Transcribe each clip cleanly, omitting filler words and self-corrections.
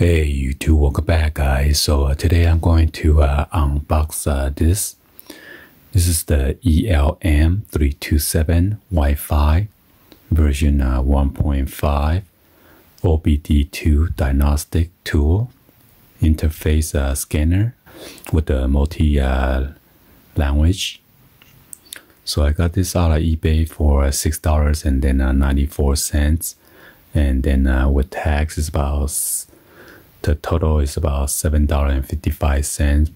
Hey YouTube, welcome back guys. So today I'm going to unbox this. This is the ELM327 Wi-Fi version 1.5 OBD2 diagnostic tool interface scanner with the multi language. So I got this out of eBay for $6 and then 94 cents, and then with tax is about, the total is about $7.55,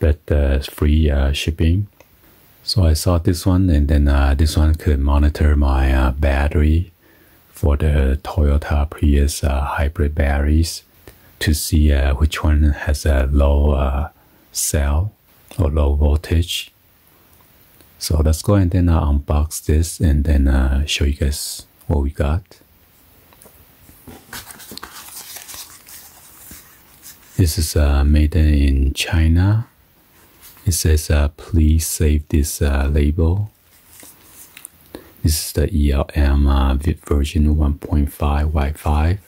but free shipping. So I saw this one, and then this one could monitor my battery for the Toyota Prius hybrid batteries to see which one has a low cell or low voltage. So let's go and then unbox this and then show you guys what we got. This is made in China. It says, please save this label. This is the ELM version 1.5 Wi-Fi.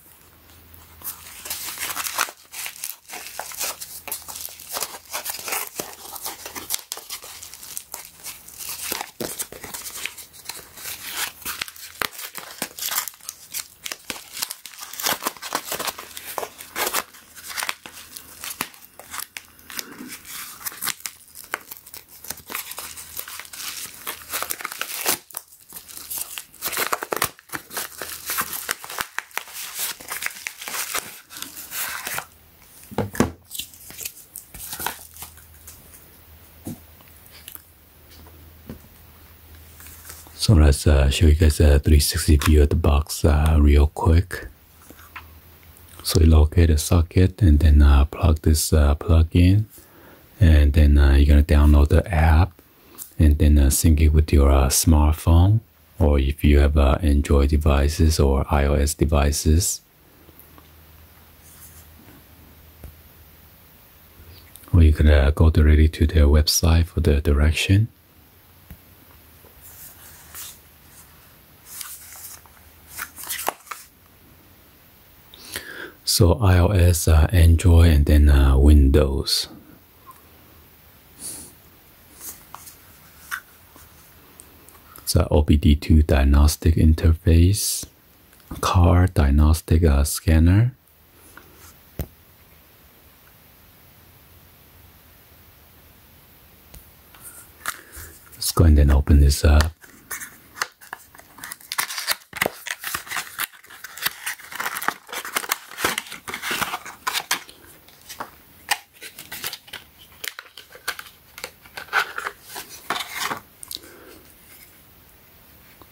So let's show you guys a 360 view of the box real quick. So you locate a socket and then plug this plug in, and then you're gonna download the app and then sync it with your smartphone, or if you have Android devices or iOS devices, or you could go directly to their website for the direction. So iOS, Android, and then Windows. It's an OBD2 diagnostic interface, car diagnostic scanner. Let's go and then open this up.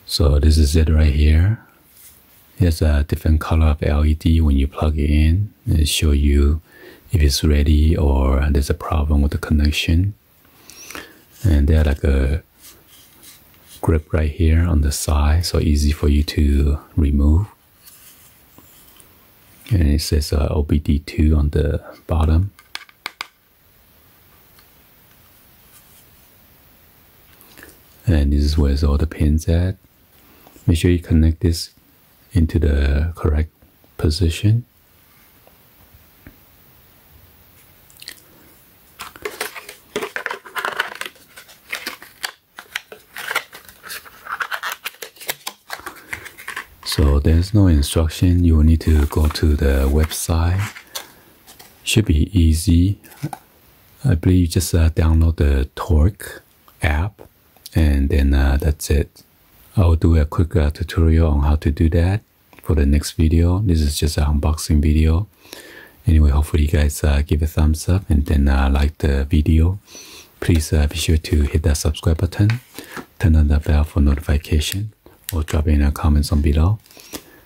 So this is it right here. It has a different color of LED. When you plug it in, it'll show you if it's ready or there's a problem with the connection. And they are like a grip right here on the side, so easy for you to remove. And it says OBD2 on the bottom. And this is where's all the pins at. Make sure you connect this into the correct position. So there's no instruction. You will need to go to the website. Should be easy. I believe you just download the Torque app, and then that's it. I'll do a quick tutorial on how to do that for the next video. This is just an unboxing video. Anyway, hopefully you guys give a thumbs up and then like the video. Please be sure to hit that subscribe button, turn on the bell for notification, or drop in a comment on below.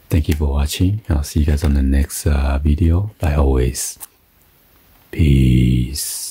Thank you for watching. I'll see you guys on the next video. Like always, peace.